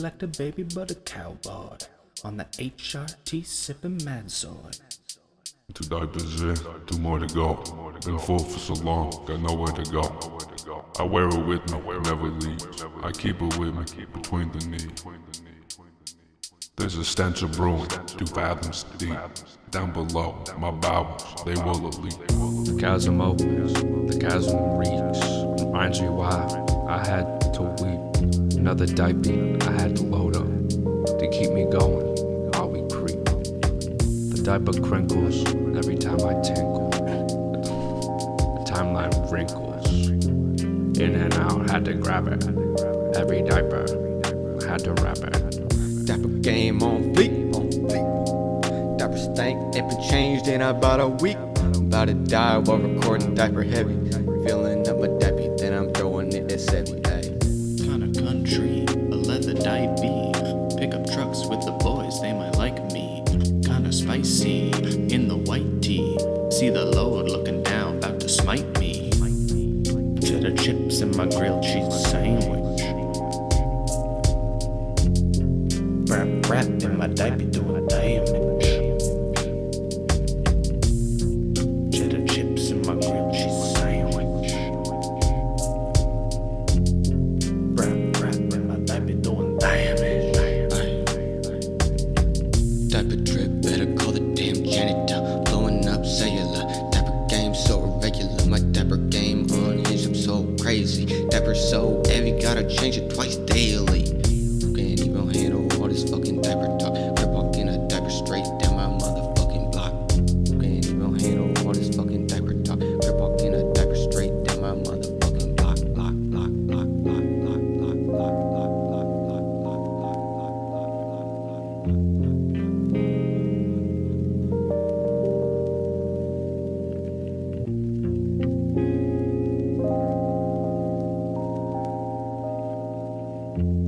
Like the baby butter cowbard on the HRT sipping manzoid. 2 diapers in, 2 more to go. Been full for so long, got nowhere to go. I wear it with me, never leaves. I keep it with me, between the knees. There's a stench of brewing, 2 fathoms deep. Down below, my bowels, they will elite. The chasm opens, the chasm reads. Reminds me why I had to weep. Another diaper I had to load up to keep me going while we creep. The diaper crinkles every time I tinkle. The timeline wrinkles. In and out, had to grab it. Every diaper had to wrap it. Diaper game on fleek. Diaper stank, it been changed in about a week. I'm about to die while recording diaper heavy. Filling up my diaper, then I'm throwing it at 70. Country, a leather diaper. Pick up trucks with the boys, they might like me. Kinda spicy, in the white tee. See the Lord looking down, about to smite me. Cheddar chips and my grilled cheese sandwich. Wrapped in my diaper doing damage. Cheddar chips and my grilled cheese sandwich. So heavy, gotta change it twice daily. You can't even handle all this fucking diaper talk. Rip walk in a diaper straight down my motherfucking block. You can't even handle all this fucking diaper talk. Rip walk in a diaper straight down my motherfucking block. Block, block, block, block, block, block, block, block, block, block, block, block, block, block, block, block, block.